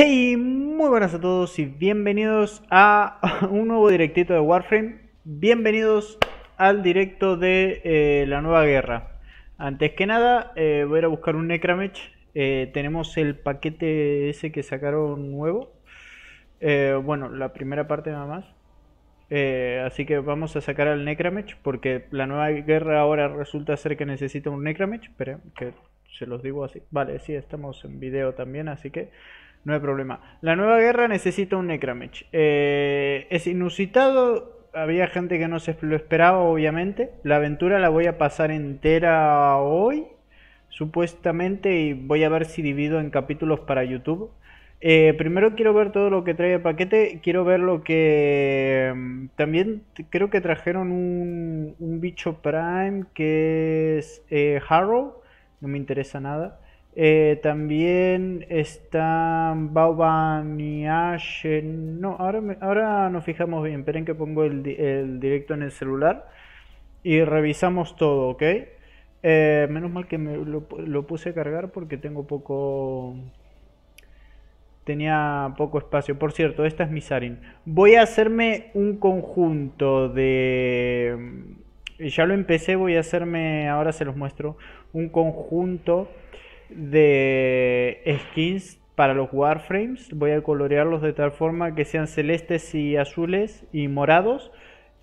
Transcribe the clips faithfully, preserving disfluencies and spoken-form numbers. Hey, muy buenas a todos y bienvenidos a un nuevo directito de Warframe. Bienvenidos al directo de eh, la Nueva Guerra. Antes que nada, eh, voy a ir a buscar un Necramech. eh, Tenemos el paquete ese que sacaron nuevo. eh, Bueno, la primera parte nada más. eh, Así que vamos a sacar al Necramech, porque la Nueva Guerra ahora resulta ser que necesita un Necramech. Esperen, que se los digo así. Vale, sí, estamos en video también, así que no hay problema. La Nueva Guerra necesita un Necramech. Eh, es inusitado. Había gente que no se lo esperaba, obviamente. La aventura la voy a pasar entera hoy, supuestamente, y voy a ver si divido en capítulos para YouTube. Eh, primero quiero ver todo lo que trae el paquete. Quiero ver lo que... También creo que trajeron un, un bicho Prime, que es eh, Harrow. No me interesa nada. Eh, también están Baubaniache. No, ahora, me, ahora nos fijamos bien. Esperen que pongo el, el directo en el celular y revisamos todo, ¿ok? Eh, menos mal que me lo, lo puse a cargar, porque tengo poco... Tenía poco espacio. Por cierto, esta es mi Sarin. Voy a hacerme un conjunto de... Ya lo empecé, voy a hacerme... Ahora se los muestro. Un conjunto de skins para los Warframes. Voy a colorearlos de tal forma que sean celestes y azules y morados,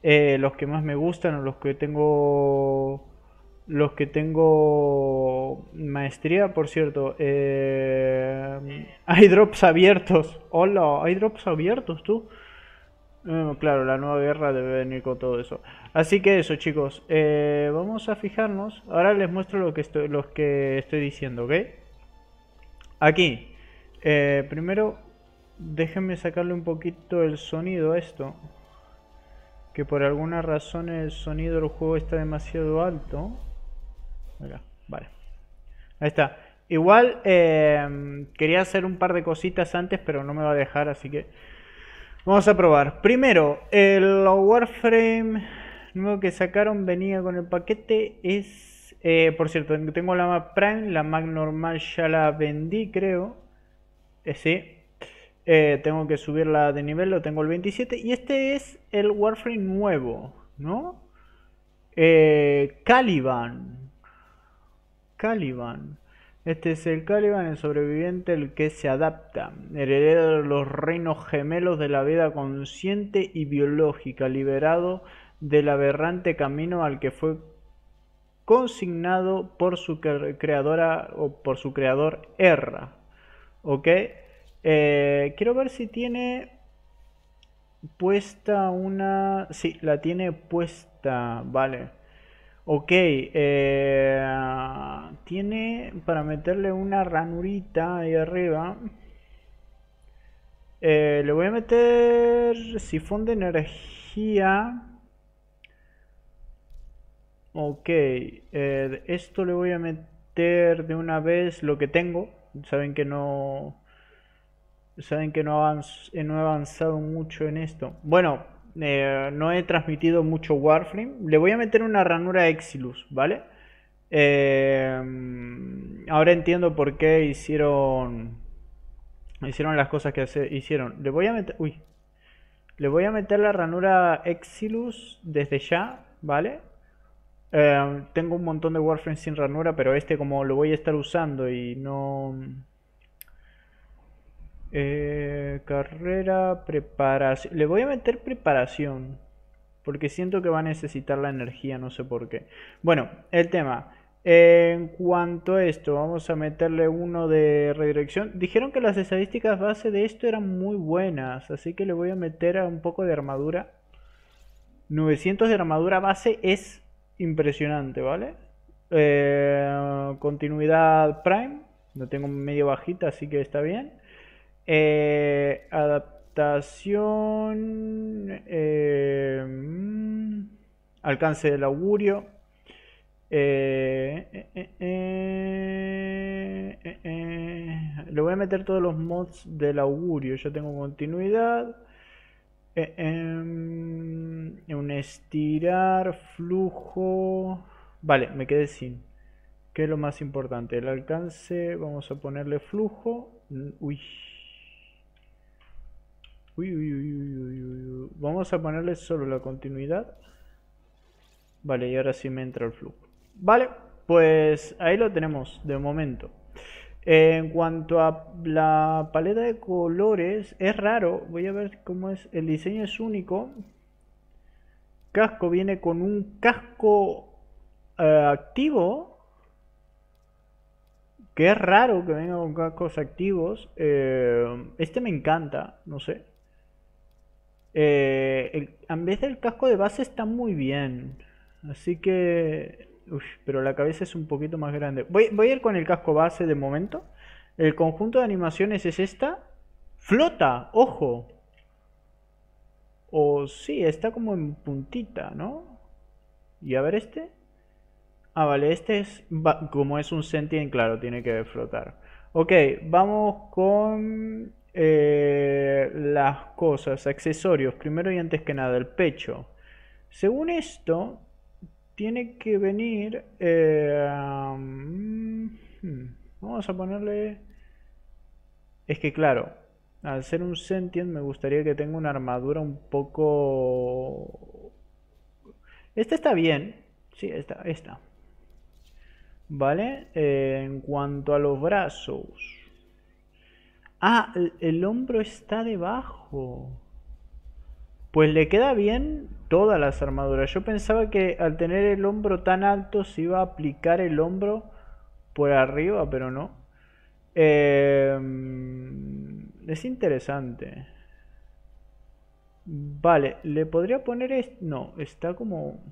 eh, los que más me gustan, o los que tengo los que tengo maestría. Por cierto, eh, hay drops abiertos. Hola, hay drops abiertos, tú. Eh, claro, la Nueva Guerra debe venir con todo eso. Así que eso, chicos, eh, vamos a fijarnos. Ahora les muestro lo que estoy, los que estoy diciendo, ¿ok? Aquí, eh, primero, déjenme sacarle un poquito el sonido a esto, que por alguna razón el sonido del juego está demasiado alto. Mira, vale. Ahí está. Igual, eh, quería hacer un par de cositas antes, pero no me va a dejar, así que... Vamos a probar. Primero, el Warframe nuevo que sacaron venía con el paquete. Es, eh, por cierto, tengo la Mac Prime. La Mac normal ya la vendí, creo. Eh, sí. Eh, tengo que subirla de nivel, lo tengo el veintisiete. Y este es el Warframe nuevo, ¿no? Eh, Caliban. Caliban. Este es el Caliban, el sobreviviente, el que se adapta, heredero de los reinos gemelos de la vida consciente y biológica, liberado del aberrante camino al que fue consignado por su creadora o por su creador Erra. ¿Ok? Eh, quiero ver si tiene puesta una... Sí, la tiene puesta, vale. Ok, eh, tiene para meterle una ranurita ahí arriba. Eh, le voy a meter sifón de energía. Ok, eh, esto le voy a meter de una vez lo que tengo. Saben que no, saben que no, avanz, eh, no he avanzado mucho en esto. Bueno. Eh, no he transmitido mucho Warframe. Le voy a meter una ranura a Exilus, ¿vale? Eh, ahora entiendo por qué hicieron hicieron las cosas que hace, hicieron. Le voy a meter, uy, le voy a meter la ranura Exilus desde ya, ¿vale? Eh, tengo un montón de Warframe sin ranura, pero este, como lo voy a estar usando y no... Eh, carrera, preparación. Le voy a meter preparación, porque siento que va a necesitar la energía, no sé por qué. Bueno, el tema. Eh, en cuanto a esto, vamos a meterle uno de redirección. Dijeron que las estadísticas base de esto eran muy buenas, así que le voy a meter a un poco de armadura. novecientos de armadura base es impresionante, ¿vale? Eh, continuidad Prime. Lo tengo medio bajita, así que está bien. Eh, adaptación, eh, alcance del augurio, eh, eh, eh, eh, eh, eh. Le voy a meter todos los mods del augurio. Yo tengo continuidad, eh, eh, un estirar, flujo. Vale, me quedé sin, que es lo más importante, el alcance. Vamos a ponerle flujo. Uy, Uy, uy, uy, uy, uy, uy. Vamos a ponerle solo la continuidad. Vale, y ahora sí me entra el flujo. Vale, pues ahí lo tenemos de momento. Eh, en cuanto a la paleta de colores, es raro. Voy a ver cómo es. El diseño es único. Casco viene con un casco eh, activo. Que es raro que venga con cascos activos. Eh, este me encanta, no sé. Eh, el, en vez del casco de base está muy bien. Así que... Uf, pero la cabeza es un poquito más grande. Voy, voy a ir con el casco base de momento. El conjunto de animaciones es esta. ¡Flota! ¡Ojo! O sí, está como en puntita, ¿no? Y a ver este. Ah, vale, este es... Como es un sentient, claro, tiene que flotar. Ok, vamos con... Eh, las cosas, accesorios. Primero y antes que nada, el pecho. Según esto... Tiene que venir... Eh, um, vamos a ponerle... Es que claro, al ser un sentient me gustaría que tenga una armadura un poco... Esta está bien. Sí, esta, esta. Vale, eh, en cuanto a los brazos... Ah, el, el hombro está debajo. Pues le queda bien todas las armaduras. Yo pensaba que al tener el hombro tan alto se iba a aplicar el hombro por arriba, pero no. Eh, es interesante. Vale, le podría poner... Est no, está como...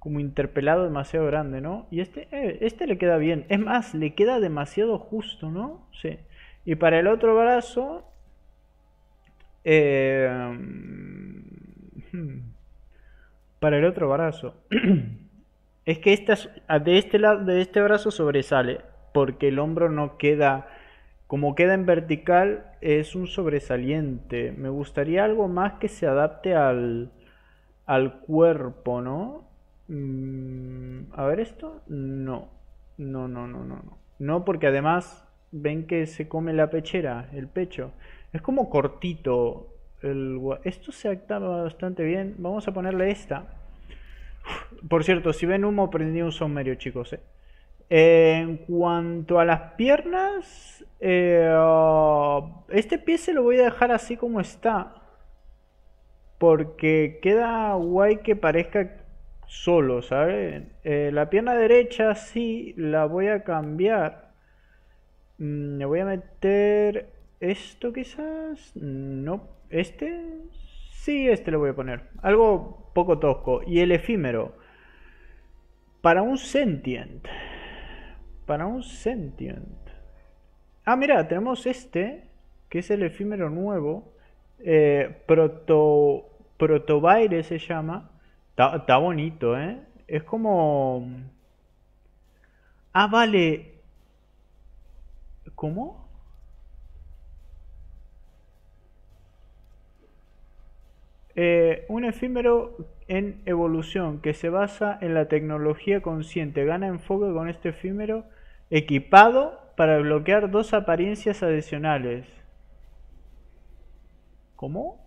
Como interpelado demasiado grande, ¿no? Y este, eh, este le queda bien. Es más, le queda demasiado justo, ¿no? Sí. Y para el otro brazo... Eh, para el otro brazo es que esta, de este lado de este brazo sobresale porque el hombro no queda como queda en vertical, es un sobresaliente. Me gustaría algo más que se adapte al, al cuerpo, ¿no? Mm, a ver esto, no, no, no, no, no, no, no, porque además ven que se come la pechera, el pecho. Es como cortito. El... Esto se actúa bastante bien. Vamos a ponerle esta. Uf, por cierto, si ven humo, prendí un somerio, chicos. ¿eh? Eh, en cuanto a las piernas... Eh, oh, este pie se lo voy a dejar así como está. Porque queda guay que parezca solo, ¿saben? Eh, la pierna derecha sí la voy a cambiar. Mm, le voy a meter... Esto quizás... No. ¿Este? Sí, este lo voy a poner. Algo poco tosco. Y el efímero. Para un sentient. Para un sentient. Ah, mira, tenemos este. Que es el efímero nuevo. Eh, proto... Protobaire se llama. Está bonito, ¿eh? Es como... Ah, vale. ¿Cómo? Eh, un efímero en evolución que se basa en la tecnología consciente. Gana enfoque con este efímero equipado para bloquear dos apariencias adicionales. ¿Cómo?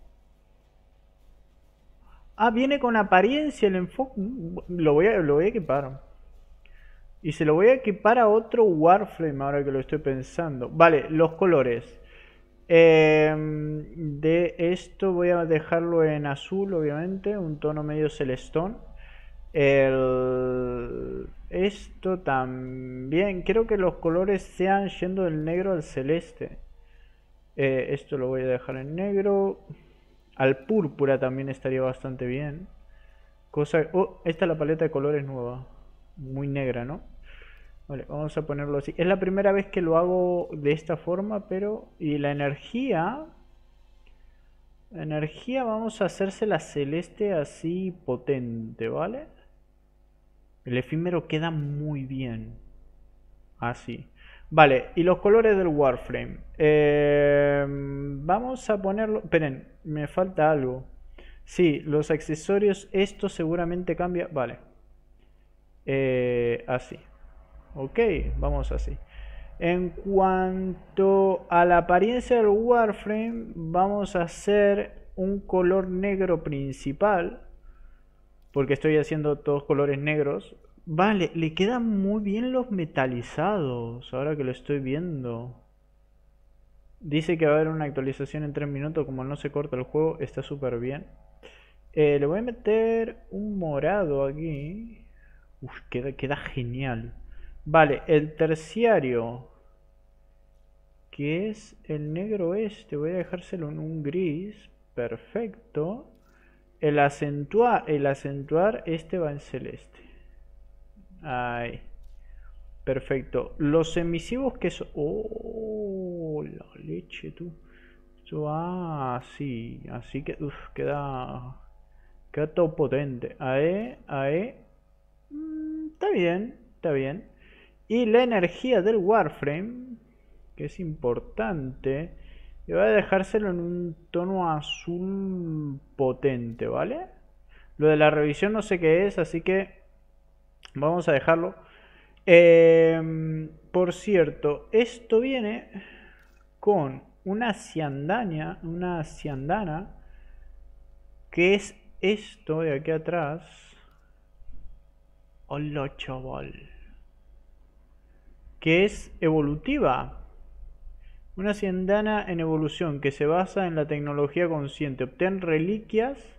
Ah, viene con apariencia el enfoque. Lo voy a, lo voy a equipar. Y se lo voy a equipar a otro Warframe ahora que lo estoy pensando. Vale, los colores. Eh, de esto voy a dejarlo en azul, obviamente, un tono medio celestón. El... Esto también, quiero que los colores sean yendo del negro al celeste. Eh, esto lo voy a dejar en negro. Al púrpura también estaría bastante bien. Cosa... Oh, esta es la paleta de colores nueva. Muy negra, ¿no? Vale, vamos a ponerlo así. Es la primera vez que lo hago de esta forma, pero... Y la energía... La energía vamos a hacérsela celeste así potente, ¿vale? El efímero queda muy bien. Así. Vale, y los colores del Warframe. Eh, vamos a ponerlo... Esperen, me falta algo. Sí, los accesorios, esto seguramente cambia... Vale. Eh, así. Ok, vamos así. En cuanto a la apariencia del Warframe, vamos a hacer un color negro principal, porque estoy haciendo todos colores negros. Vale, le quedan muy bien los metalizados, ahora que lo estoy viendo. Dice que va a haber una actualización en tres minutos, como no se corta el juego, está súper bien. Eh, le voy a meter un morado aquí. Uf, queda, queda genial. Vale, el terciario, que es el negro este, voy a dejárselo en un gris, perfecto. El acentuar, el acentuar este va en celeste. Ahí. Perfecto. Los emisivos que son... ¡Oh! La leche, tú. Eso, ah, sí. Así que... Uf, queda... Queda todo potente. Ahí, ahí. Mm, está bien, está bien. Y la energía del Warframe, que es importante, y voy a dejárselo en un tono azul potente, ¿vale? Lo de la revisión no sé qué es, así que... Vamos a dejarlo. Eh, por cierto, esto viene con una ciandaña, una ciandana, que es esto de aquí atrás. Hola, chaval. Que es evolutiva. Una ciandana en evolución que se basa en la tecnología consciente. Obtén reliquias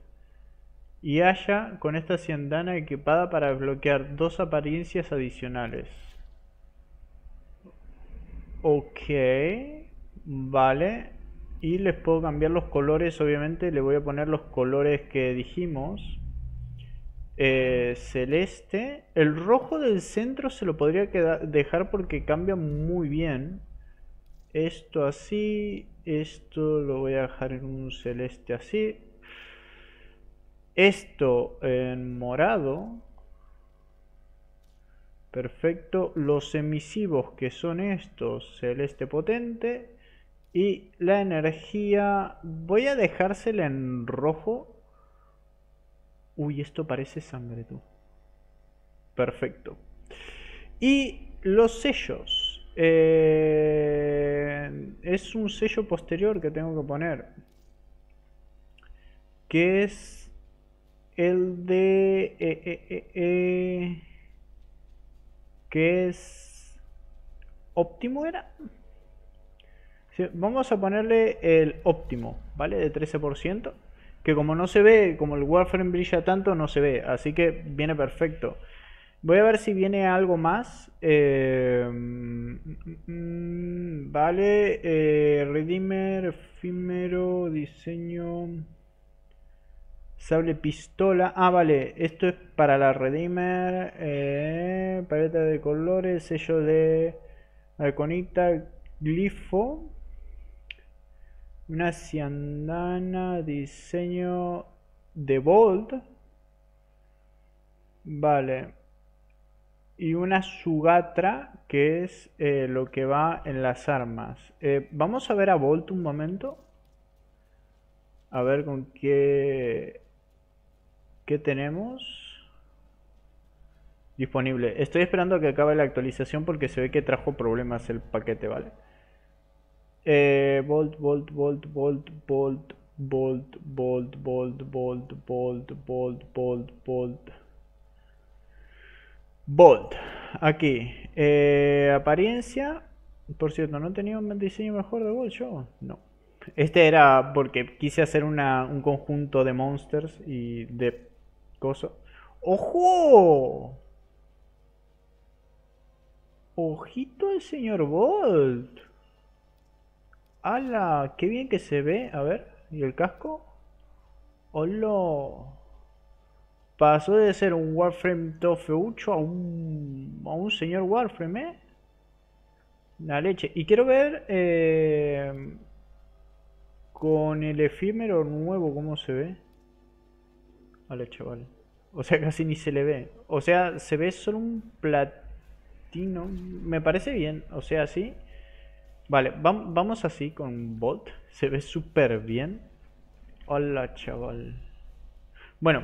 y haya con esta ciandana equipada para desbloquear dos apariencias adicionales. Ok, vale. Y les puedo cambiar los colores, obviamente. Le voy a poner los colores que dijimos. Eh, celeste. El rojo del centro se lo podría quedar, dejar porque cambia muy bien. Esto así. Esto lo voy a dejar en un celeste así. Esto en morado. Perfecto. Los emisivos que son estos. Celeste potente. Y la energía. Voy a dejársela en rojo. Uy, esto parece sangre, tú. Perfecto. Y los sellos. Eh, es un sello posterior que tengo que poner. Que es... El de... Eh, eh, eh, eh, que es... ¿Óptimo era? Sí, vamos a ponerle el óptimo, ¿vale? De trece por ciento. Que como no se ve, como el Warframe brilla tanto, no se ve. Así que viene perfecto. Voy a ver si viene algo más. Eh, mmm, vale. Eh, Redeemer, efímero, diseño... Sable pistola. Ah, vale. Esto es para la Redeemer. Eh, paleta de colores. Sello de Arconita. Glifo. Una ciandana. Diseño de Volt. Vale. Y una Sugatra. Que es eh, lo que va en las armas. Eh, vamos a ver a Volt un momento. A ver con qué... ¿Qué tenemos? Disponible. Estoy esperando a que acabe la actualización porque se ve que trajo problemas el paquete, ¿vale? Eh, Volt, Volt, Volt, Volt, Volt, Volt, Volt, Volt, Volt, Volt, Volt, Volt, Volt. Volt. Aquí. Eh, apariencia. Por cierto, ¿no tenía un diseño mejor de Volt yo? No. Este era porque quise hacer una, un conjunto de monsters y de cosas. ¡Ojo! ¡Ojito el señor Volt! ¡Hala! ¡Qué bien que se ve! A ver, ¿y el casco? ¡Hola! Pasó de ser un Warframe todo feucho a un, a un señor Warframe, ¿eh? La leche. Y quiero ver... Eh... Con el efímero nuevo, ¿cómo se ve? A la chaval. O sea, casi ni se le ve. O sea, se ve solo un platino. Me parece bien. O sea, así. Vale, vam vamos así con Volt. Se ve súper bien. Hola, chaval. Bueno,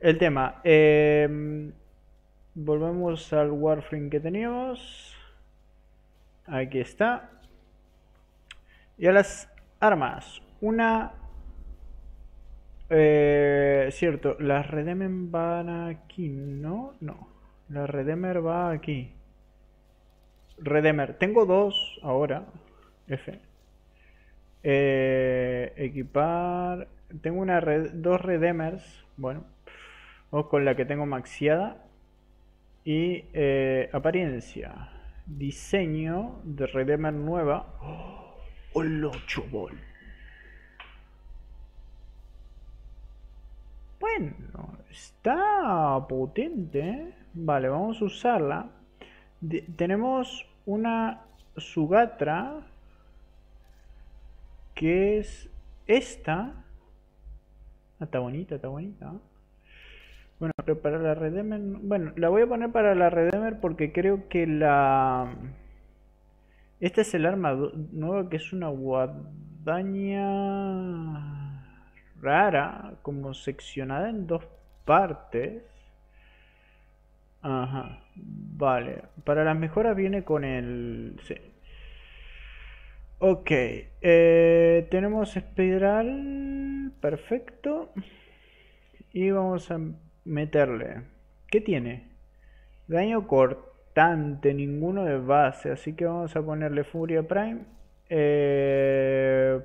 el tema. Eh, volvemos al Warframe que teníamos. Aquí está. Y a las armas. Una... Eh, cierto, las Redeemer van aquí, ¿no? No, la Redeemer va aquí. Redeemer, tengo dos ahora. F. Eh, equipar... Tengo una red, dos Redeemers. Bueno, vamos con la que tengo maxiada. Y eh, apariencia. Diseño de Redeemer nueva. ¡Oh! El ocho volt. Bueno, está potente. Vale, vamos a usarla. De tenemos una Sugatra, que es esta. Ah, está bonita, está bonita. Bueno, pero para la Redeemer... Bueno, la voy a poner para la Redeemer porque creo que la... Este es el arma nueva, que es una guadaña... rara, como seccionada en dos partes. Ajá, vale. Para las mejoras viene con el... Sí. Ok. Eh, tenemos espiral. Perfecto. Y vamos a meterle. ¿Qué tiene? Daño cortante. Ninguno de base. Así que vamos a ponerle Furia Prime. Eh...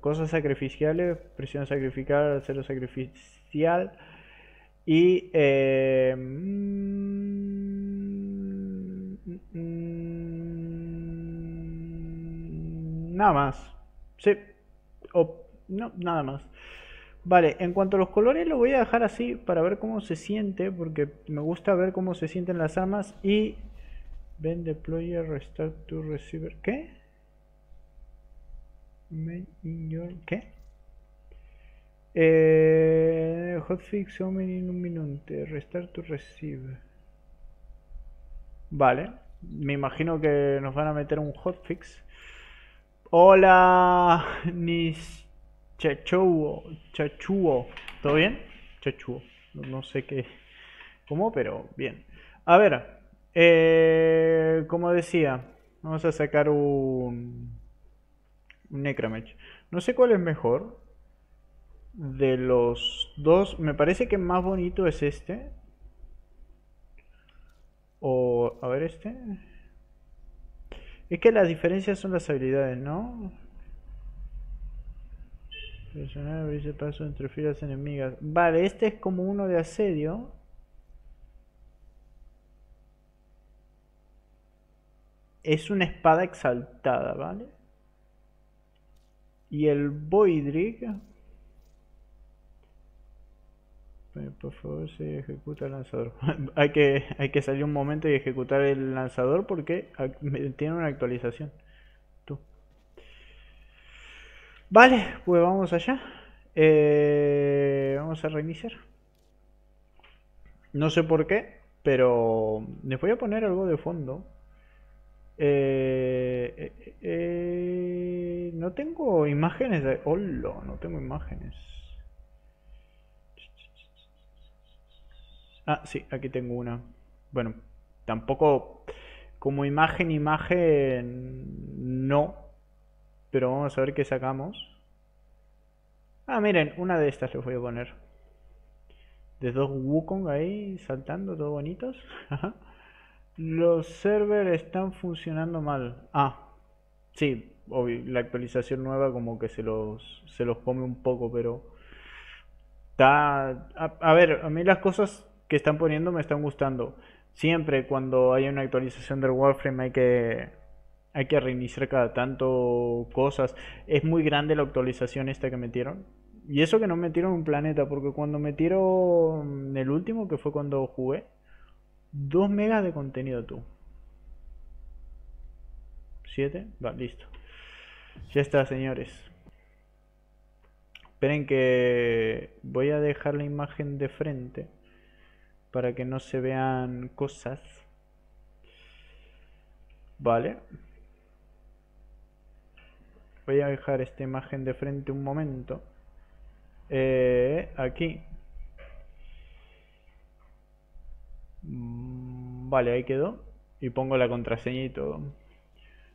Cosas sacrificiales, presión sacrificial, acero sacrificial y eh, mmm, mmm, nada más. Sí, o no, nada más. Vale, en cuanto a los colores lo voy a dejar así para ver cómo se siente, porque me gusta ver cómo se sienten las armas. Y ven, deployer, restart to receiver. ¿Qué? ¿Qué? Eh, hotfix Omen Illuminante, restart to receive. Vale, me imagino que nos van a meter un hotfix. Hola, Nis Chachuo, Chachuo, ¿todo bien? Chachuo, no sé qué, cómo, pero bien. A ver, eh, como decía, vamos a sacar un... Necramech. No sé cuál es mejor de los dos. Me parece que más bonito es este. O, a ver, este. Es que las diferencias son las habilidades, ¿no? Presionar, abrirse paso entre filas enemigas. Vale, este es como uno de asedio. Es una espada exaltada, ¿vale? Y el Voidrig, por favor, se ejecuta el lanzador. hay, que, hay que salir un momento y ejecutar el lanzador porque tiene una actualización. Tú. Vale, pues vamos allá. Eh, vamos a reiniciar. No sé por qué, pero les voy a poner algo de fondo. Eh, eh, eh, no tengo imágenes de... ¡Hola! No tengo imágenes. Ah, sí, aquí tengo una. Bueno, tampoco como imagen, imagen no. Pero vamos a ver qué sacamos. Ah, miren, una de estas les voy a poner. De dos Wukong ahí saltando, todos bonitos. Ajá. Los servers están funcionando mal. Ah, sí, obvio, la actualización nueva como que se los se los come un poco, pero está... A, a ver, a mí las cosas que están poniendo me están gustando. Siempre cuando hay una actualización del Warframe hay que hay que reiniciar cada tanto cosas. Es muy grande la actualización esta que metieron. Y eso que no metieron un planeta, porque cuando metieron el último, que fue cuando jugué, dos megas de contenido, tú. siete. Va, listo. Ya está, señores. Esperen que voy a dejar la imagen de frente para que no se vean cosas. Vale. Voy a dejar esta imagen de frente un momento. Eh, aquí. Vale, ahí quedó. Y pongo la contraseña y todo.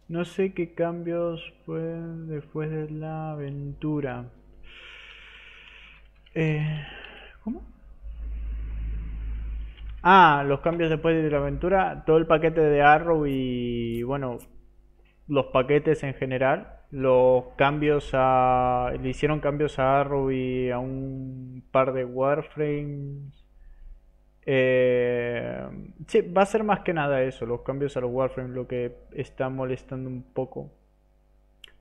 No sé qué cambios fue después de la aventura. Eh, ¿Cómo? Ah, los cambios después de la aventura. Todo el paquete de Harrow y, bueno, los paquetes en general. Los cambios a... Le hicieron cambios a Harrow y a un par de Warframes. Eh, sí, va a ser más que nada eso, los cambios a los Warframe, lo que está molestando un poco.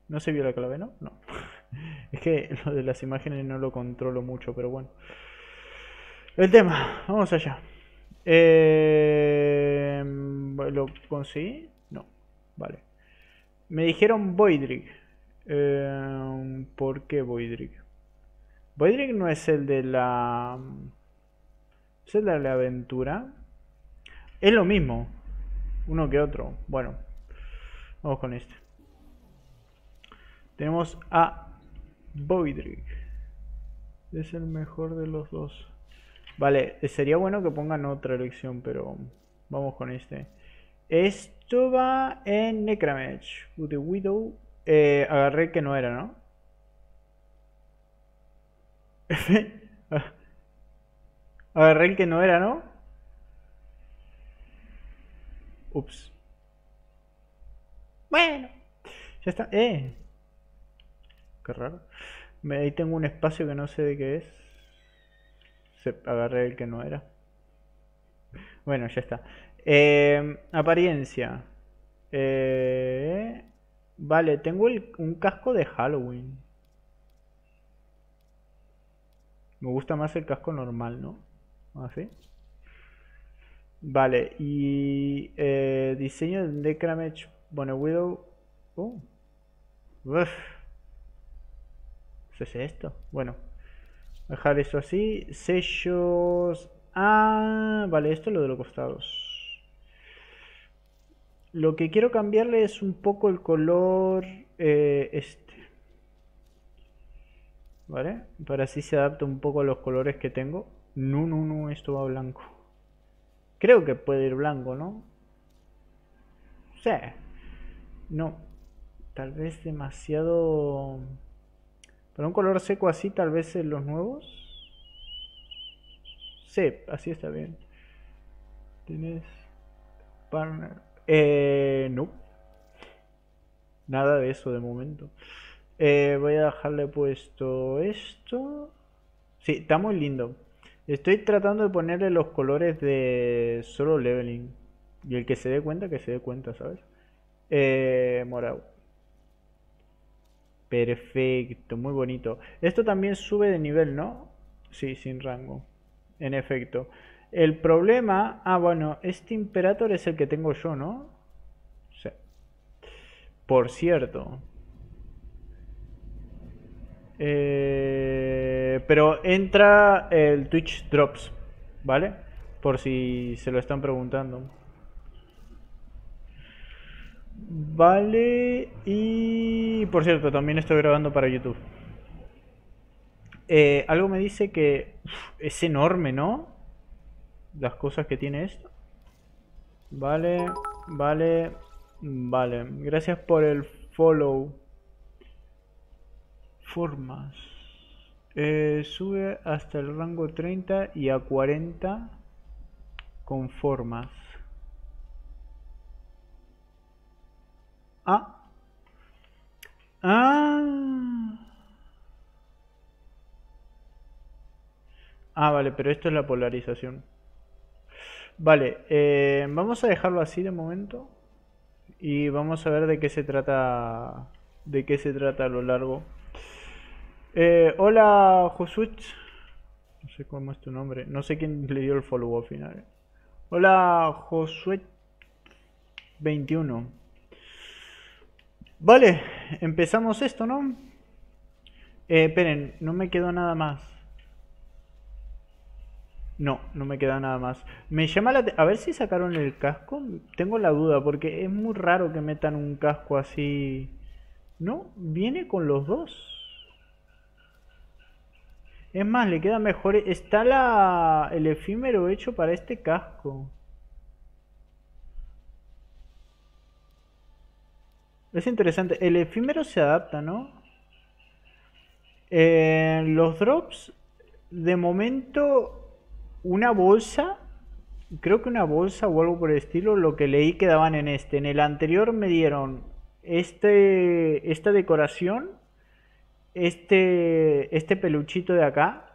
¿No se vio la clave, no? No. Es que lo de las imágenes no lo controlo mucho, pero bueno. El tema, vamos allá. Eh, ¿Lo conseguí? No, vale. Me dijeron Voidrig. Eh, ¿Por qué Voidrig? Voidrig no es el de la... ¿Es el de la aventura? Es lo mismo, uno que otro. Bueno, vamos con este. Tenemos a Voidrig. Es el mejor de los dos. Vale, sería bueno que pongan otra elección, pero vamos con este. Esto va en Necramech. The Widow. Eh, agarré que no era, ¿no? Agarré el que no era, ¿no? Ups. Bueno. Ya está. ¡Eh! Qué raro. Me, ahí tengo un espacio que no sé de qué es. Se, agarré el que no era. Bueno, ya está. Eh, apariencia. Eh, vale, tengo el, un casco de Halloween. Me gusta más el casco normal, ¿no? Así. Vale, y eh, diseño de Necramech, Bone Widow. Oh. Uf. ¿Qué es esto? Bueno, dejar eso así. Sellos. Ah, vale, esto es lo de los costados. Lo que quiero cambiarle es un poco el color. Eh, este. Vale, para así se adapta un poco a los colores que tengo. No, no, no, esto va blanco. Creo que puede ir blanco, ¿no? Sí. No. Tal vez demasiado... Para un color seco así, tal vez en los nuevos. Sí, así está bien. ¿Tienes partner? Eh, no. Nada de eso de momento. Eh, voy a dejarle puesto esto. Sí, está muy lindo. Estoy tratando de ponerle los colores de solo leveling. Y el que se dé cuenta, que se dé cuenta, ¿sabes? Eh, morado. Perfecto, muy bonito. Esto también sube de nivel, ¿no? Sí, sin rango. En efecto. El problema... Ah, bueno, este Imperator es el que tengo yo, ¿no? Sí. Por cierto... Eh, pero entra el Twitch Drops, ¿vale? Por si se lo están preguntando. Vale, y por cierto, también estoy grabando para YouTube. Eh, algo me dice que uf, es enorme, ¿no? Las cosas que tiene esto. Vale, vale, vale. Gracias por el follow. Formas. Eh, sube hasta el rango treinta y a cuarenta con formas. Ah. Ah. Ah, vale, pero esto es la polarización. Vale, eh, vamos a dejarlo así de momento. Y vamos a ver de qué se trata. De qué se trata a lo largo. Eh, hola Josuit, no sé cómo es tu nombre, no sé quién le dio el follow al final. Eh. Hola Josuit veintiuno. Vale, empezamos esto, ¿no? Eh, esperen, no me quedó nada más. No, no me queda nada más. Me llama la... A ver si sacaron el casco, tengo la duda porque es muy raro que metan un casco así. No, viene con los dos. Es más, le queda mejor. Está la, el efímero hecho para este casco. Es interesante. El efímero se adapta, ¿no? Eh, los drops, de momento, una bolsa. Creo que una bolsa o algo por el estilo. Lo que leí que daban en este. En el anterior me dieron este, esta decoración. Este, este peluchito de acá.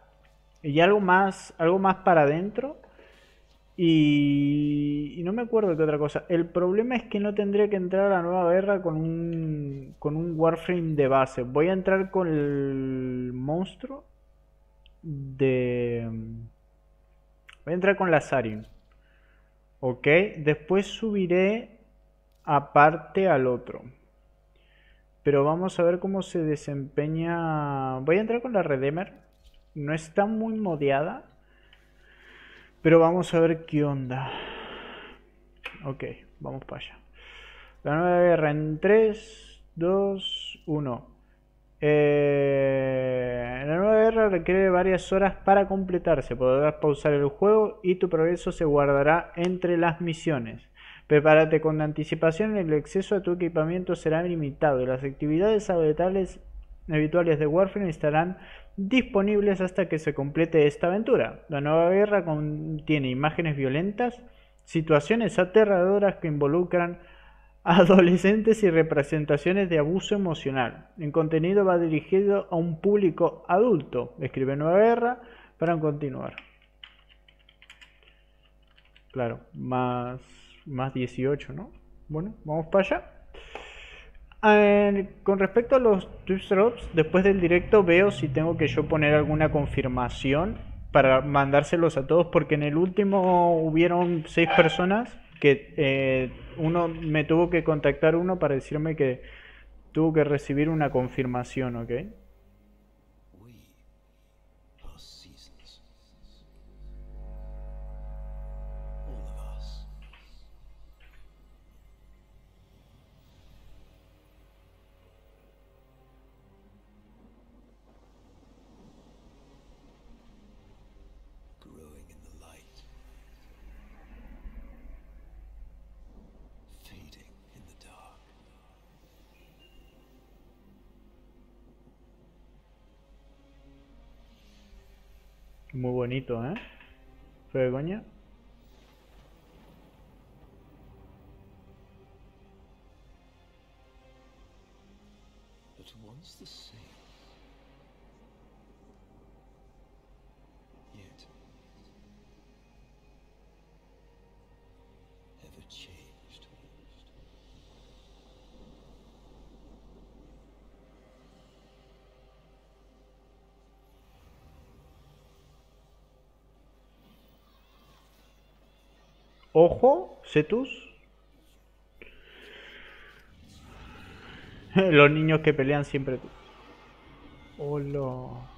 Y algo más, algo más para adentro. Y, y no me acuerdo qué otra cosa. El problema es que no tendría que entrar a la Nueva Guerra con un, con un Warframe de base. Voy a entrar con el monstruo de... Voy a entrar con la Sarin. Ok, después subiré aparte al otro. Pero vamos a ver cómo se desempeña... Voy a entrar con la Redeemer. No está muy modeada. Pero vamos a ver qué onda. Ok, vamos para allá. La Nueva Guerra en tres, dos, uno. Eh, la Nueva Guerra requiere varias horas para completarse. Podrás pausar el juego y tu progreso se guardará entre las misiones. Prepárate con anticipación, el acceso a tu equipamiento será limitado y las actividades habituales habituales de Warframe estarán disponibles hasta que se complete esta aventura. La Nueva Guerra contiene imágenes violentas, situaciones aterradoras que involucran adolescentes y representaciones de abuso emocional. El contenido va dirigido a un público adulto. Escribe Nueva Guerra para continuar. Claro, más, más dieciocho, ¿no? Bueno, vamos para allá. Eh, con respecto a los drops, después del directo veo si tengo que yo poner alguna confirmación para mandárselos a todos, porque en el último hubieron seis personas que eh, uno me tuvo que contactar uno para decirme que tuvo que recibir una confirmación, ¿ok? Muy bonito, ¿eh? ¿Fue de coña? Ojo, Cetus. Los niños que pelean siempre. Hola.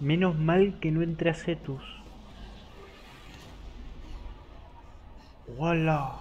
Menos mal que no entra Cetus. ¡Hola!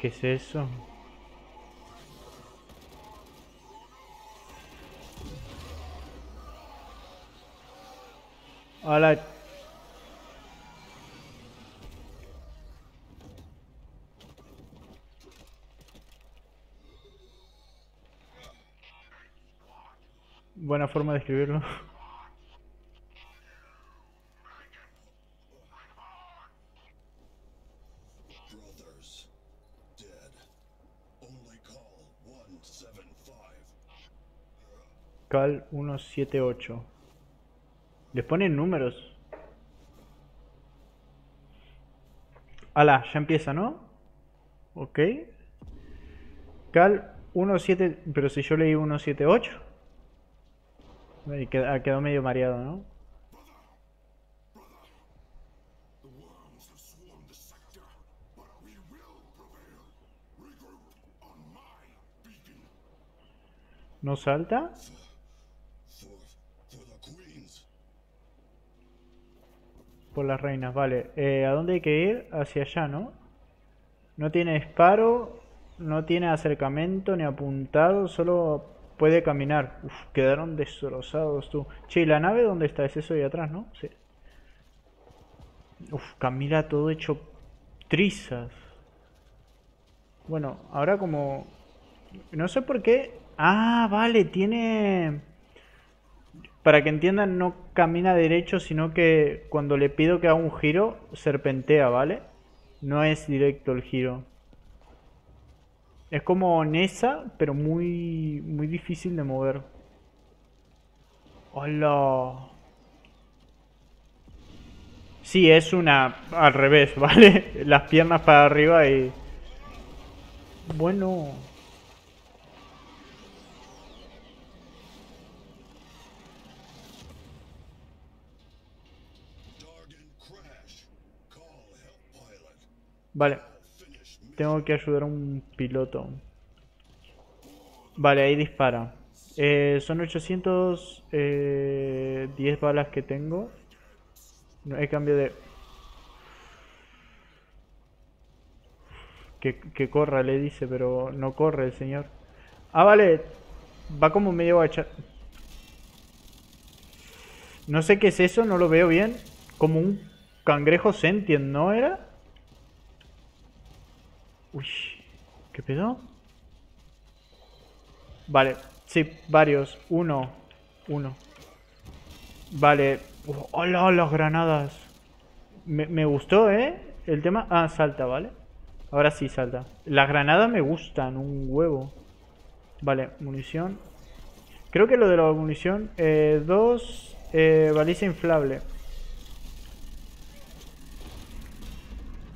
¿Qué es eso? Hola. Buena forma de escribirlo. uno siete ocho. Les ponen números. Ala, ya empieza, ¿no? Ok. Cal uno punto siete, pero si yo leí uno punto siete ocho. Me quedó, quedó medio mareado, ¿no? ¿No salta? Por las reinas, vale. Eh, ¿A dónde hay que ir? Hacia allá, ¿no? No tiene disparo, no tiene acercamiento ni apuntado, solo puede caminar. Uf, quedaron destrozados, tú. Che, ¿y la nave dónde está? Es eso de atrás, ¿no? Sí. Uf, camina todo hecho trizas. Bueno, ahora como... No sé por qué... Ah, vale, tiene... Para que entiendan, no camina derecho, sino que cuando le pido que haga un giro, serpentea, ¿vale? No es directo el giro. Es como Nessa, pero muy, muy difícil de mover. ¡Hola! Sí, es una... al revés, ¿vale? Las piernas para arriba y... Bueno... Vale, tengo que ayudar a un piloto. Vale, ahí dispara. Eh, son ochocientos diez eh, balas que tengo. No hay cambio de... Que, que corra, le dice, pero no corre el señor. Ah, vale. Va como medio a echar. No sé qué es eso, no lo veo bien. Como un cangrejo sentient, ¿no era? Uy, ¿qué pedo? Vale, sí, varios. Uno, uno. Vale. Uf, hola, las granadas. Me, me gustó, ¿eh? El tema... Ah, salta, ¿vale? Ahora sí, salta. Las granadas me gustan, un huevo. Vale, munición. Creo que lo de la munición... Eh, dos, eh, baliza inflable.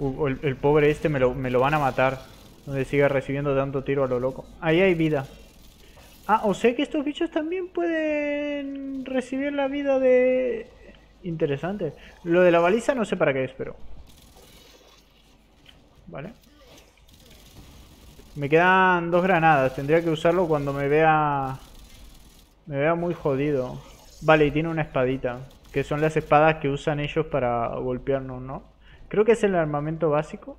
Uh, el, el pobre este me lo, me lo van a matar. Donde siga recibiendo tanto tiro a lo loco. Ahí hay vida. Ah, o sea que estos bichos también pueden recibir la vida de... Interesante. Lo de la baliza no sé para qué es, pero... Vale. Me quedan dos granadas. Tendría que usarlo cuando me vea... Me vea muy jodido. Vale, y tiene una espadita. Que son las espadas que usan ellos para golpearnos, ¿no? Creo que es el armamento básico.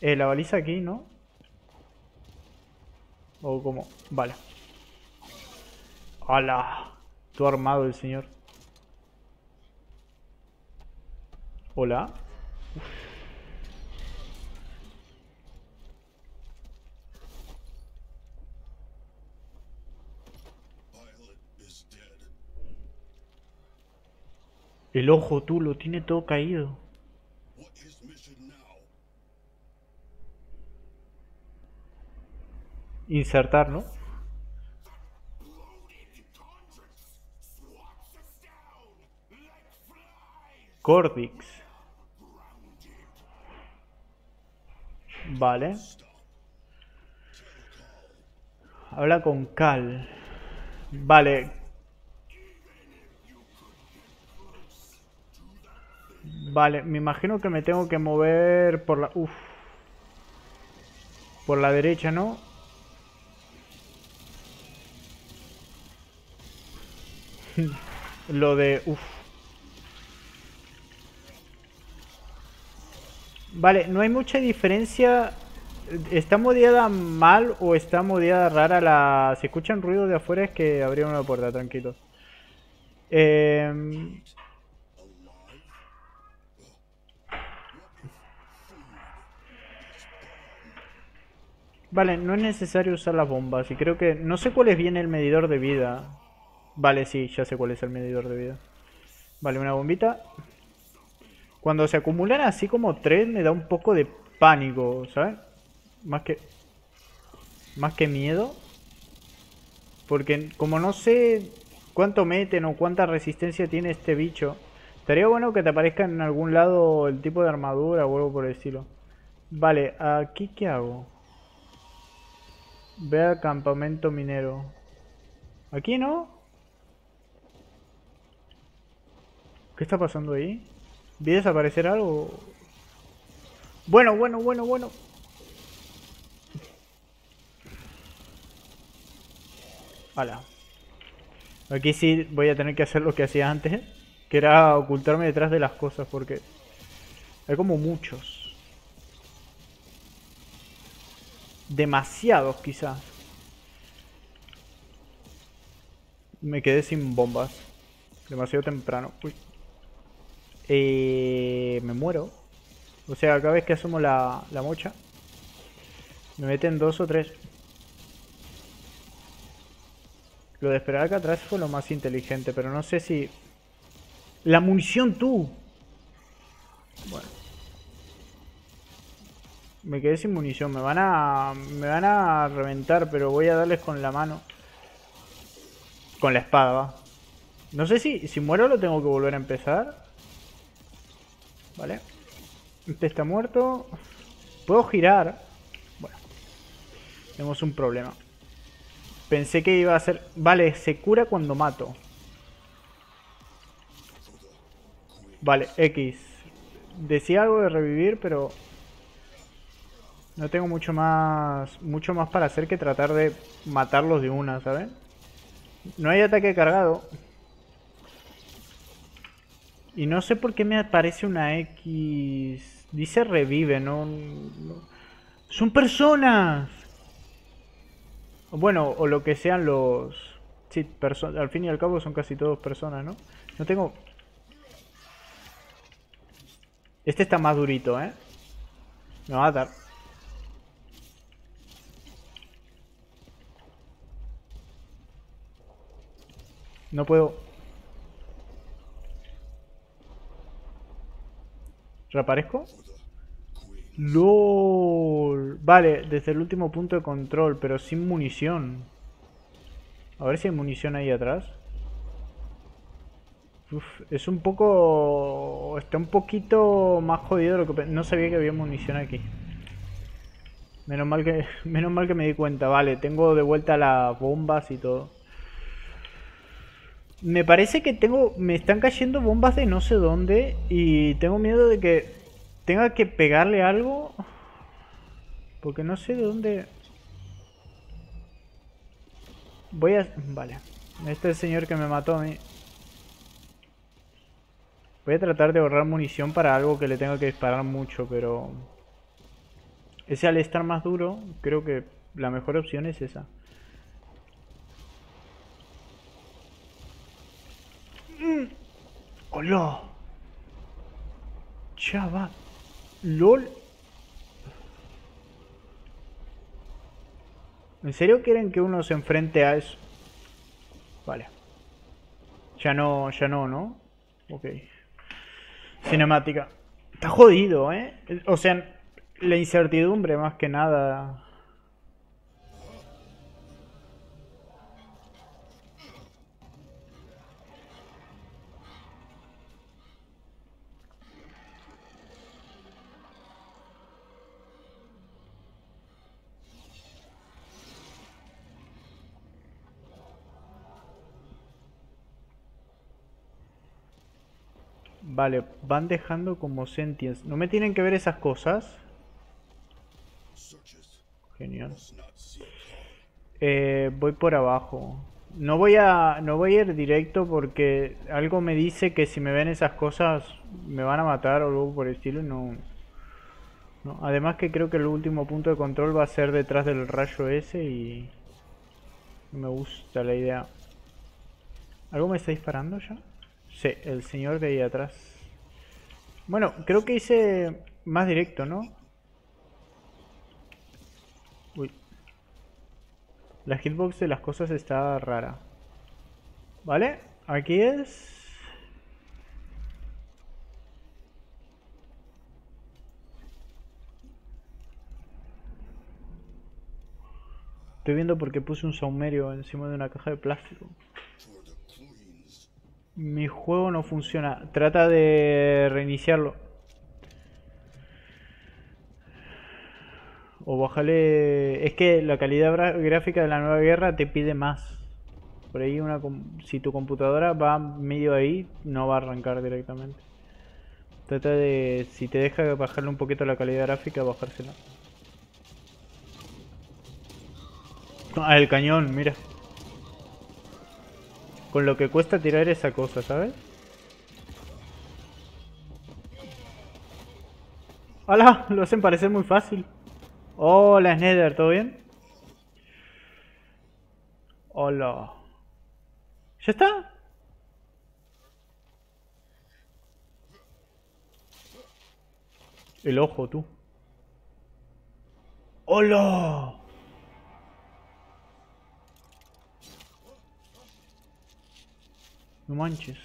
Eh, la baliza aquí, ¿no? O como... Vale. ¡Hala! Todo armado el señor. Hola. Uf. El ojo, tú, lo tiene todo caído. Insertar, ¿no? Cordix. Vale. Habla con Cal. Vale. Vale, me imagino que me tengo que mover por la... Uf. Por la derecha, ¿no? Lo de... Uf. Vale, no hay mucha diferencia. ¿Está modeada mal o está modeada rara la...? Si escuchan ruido de afuera es que abrieron la puerta, tranquilos. Eh... Vale, no es necesario usar las bombas y creo que... No sé cuál es bien el medidor de vida. Vale, sí, ya sé cuál es el medidor de vida. Vale, una bombita. Cuando se acumulan así como tres me da un poco de pánico, ¿sabes? Más que... Más que miedo. Porque como no sé cuánto meten o cuánta resistencia tiene este bicho, estaría bueno que te aparezca en algún lado el tipo de armadura o algo por el estilo. Vale, ¿aquí qué hago? Ve al campamento minero. ¿Aquí no? ¿Qué está pasando ahí? ¿Vi desaparecer algo? Bueno, bueno, bueno, bueno. Hala. Aquí sí voy a tener que hacer lo que hacía antes, que era ocultarme detrás de las cosas, porque hay como muchos. Demasiados quizás. Me quedé sin bombas. Demasiado temprano. Uy. Eh, me muero. O sea, cada vez que asomo la, la mocha, me meten dos o tres. Lo de esperar acá atrás fue lo más inteligente, pero no sé si... ¡La munición, tú! Bueno. Me quedé sin munición. Me van a... Me van a reventar, pero voy a darles con la mano. Con la espada, va. No sé si... Si muero lo tengo que volver a empezar. Vale. Este está muerto. ¿Puedo girar? Bueno. Tenemos un problema. Pensé que iba a ser... Vale, se cura cuando mato. Vale, X. Decía algo de revivir, pero... No tengo mucho más... Mucho más para hacer que tratar de matarlos de una, ¿saben? No hay ataque cargado. Y no sé por qué me aparece una X... Dice revive, ¿no? no... ¡Son personas! Bueno, o lo que sean los... Sí, personas. Al fin y al cabo son casi todos personas, ¿no? No tengo... Este está más durito, ¿eh? Me va a matar. No puedo... ¿Reaparezco? ¡Lol! Vale, desde el último punto de control, pero sin munición. A ver si hay munición ahí atrás. Uf, es un poco... Está un poquito más jodido de lo que... No sabía que había munición aquí. Menos mal que, menos mal que me di cuenta. Vale, tengo de vuelta las bombas y todo. Me parece que tengo... Me están cayendo bombas de no sé dónde y tengo miedo de que... Tenga que pegarle algo. Porque no sé de dónde. Voy a... Vale. Este es el señor que me mató a mí. Voy a tratar de ahorrar munición para algo que le tenga que disparar mucho, pero... Ese al estar más duro, creo que la mejor opción es esa. Mm. ¡Hola! Chaval. LOL. ¿En serio quieren que uno se enfrente a eso? Vale. Ya no, ya no, ¿no? Ok. Cinemática. Está jodido, ¿eh? O sea, la incertidumbre más que nada. Vale, van dejando como sentience. No me tienen que ver esas cosas. Genial. Eh, voy por abajo. No voy a, no voy a ir directo porque algo me dice que si me ven esas cosas me van a matar o algo por el estilo. No, no. Además que creo que el último punto de control va a ser detrás del rayo ese y no me gusta la idea. ¿Algo me está disparando ya? Sí, el señor de ahí atrás. Bueno, creo que hice más directo, ¿no? Uy. La hitbox de las cosas está rara. ¿Vale? Aquí es... Estoy viendo por qué puse un saumerio encima de una caja de plástico. Mi juego no funciona. Trata de reiniciarlo. O bájale... Es que la calidad gráfica de la Nueva Guerra te pide más. Por ahí una... Si tu computadora va medio ahí, no va a arrancar directamente. Trata de... Si te deja bajarle un poquito la calidad gráfica, bajársela. Ah, el cañón, mira. Con lo que cuesta tirar esa cosa, ¿sabes? ¡Hala! Lo hacen parecer muy fácil. Hola, Snedder, ¿todo bien? Hola. ¿Ya está? El ojo, tú. ¡Hola! No manches.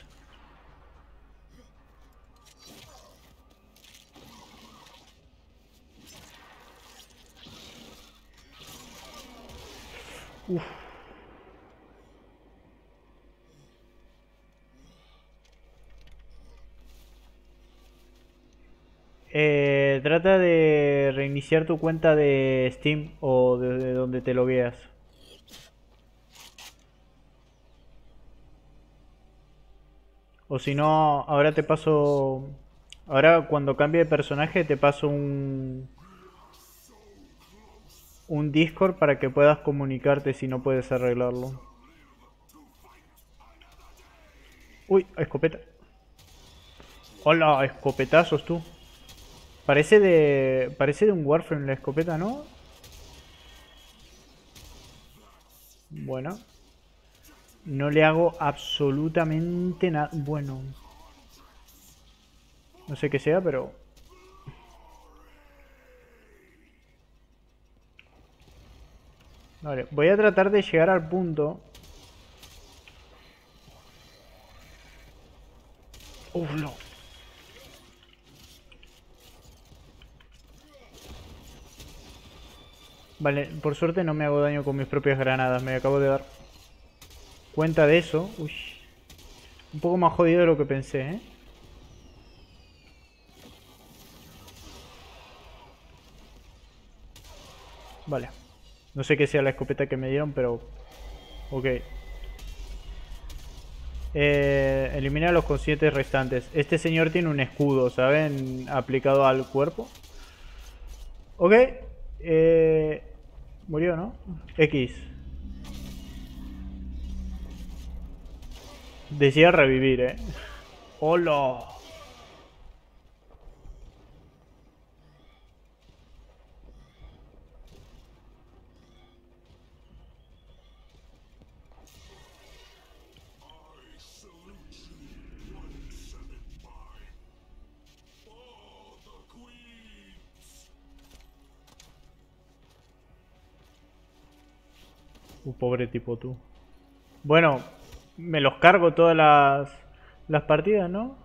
Uf. Eh, trata de reiniciar tu cuenta de Steam o de, de donde te logueas. O si no, ahora te paso... Ahora cuando cambie de personaje te paso un... un Discord para que puedas comunicarte si no puedes arreglarlo. Uy, escopeta. Hola, escopetazos tú. Parece de... Parece de un Warframe la escopeta, ¿no? Bueno. No le hago absolutamente nada. Bueno. No sé qué sea, pero... Vale, voy a tratar de llegar al punto. Uf, no. Vale, por suerte no me hago daño con mis propias granadas. Me acabo de dar... cuenta de eso. Uy. Un poco más jodido de lo que pensé, ¿eh? Vale. No sé qué sea la escopeta que me dieron, pero... Ok. Eh, elimina los conscientes restantes. Este señor tiene un escudo, ¿saben? Aplicado al cuerpo. Ok. Eh... Murió, ¿no? X. Decía revivir, eh. ¡Hola! Un pobre tipo tú. Bueno... Me los cargo todas las, las partidas, ¿no?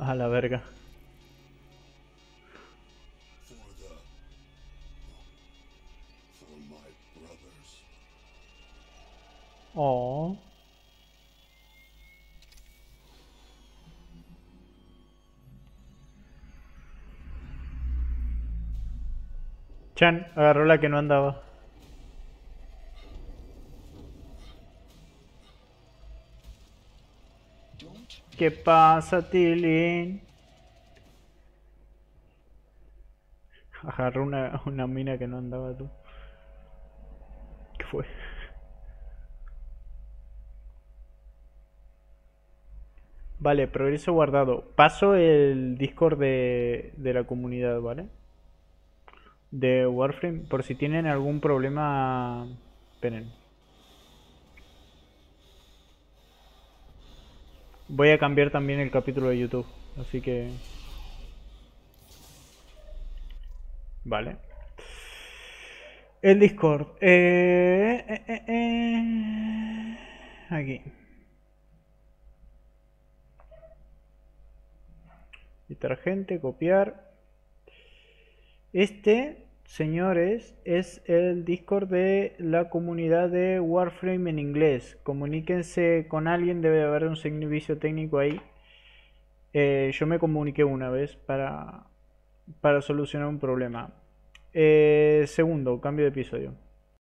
A la verga. Oh. Chan, agarró la que no andaba. ¿Qué pasa, Tilín? Agarró una, una mina que no andaba, tú. ¿Qué fue? Vale, progreso guardado. Paso el Discord de, de la comunidad, ¿vale? De Warframe, por si tienen algún problema. Esperen. Voy a cambiar también el capítulo de YouTube, así que... Vale. El Discord. Eh, eh, eh, eh. Aquí. Quitar gente, copiar. Este... Señores, es el Discord de la comunidad de Warframe en inglés. Comuníquense con alguien, debe haber un servicio técnico ahí. Eh, yo me comuniqué una vez para, para solucionar un problema. Eh, segundo, cambio de episodio.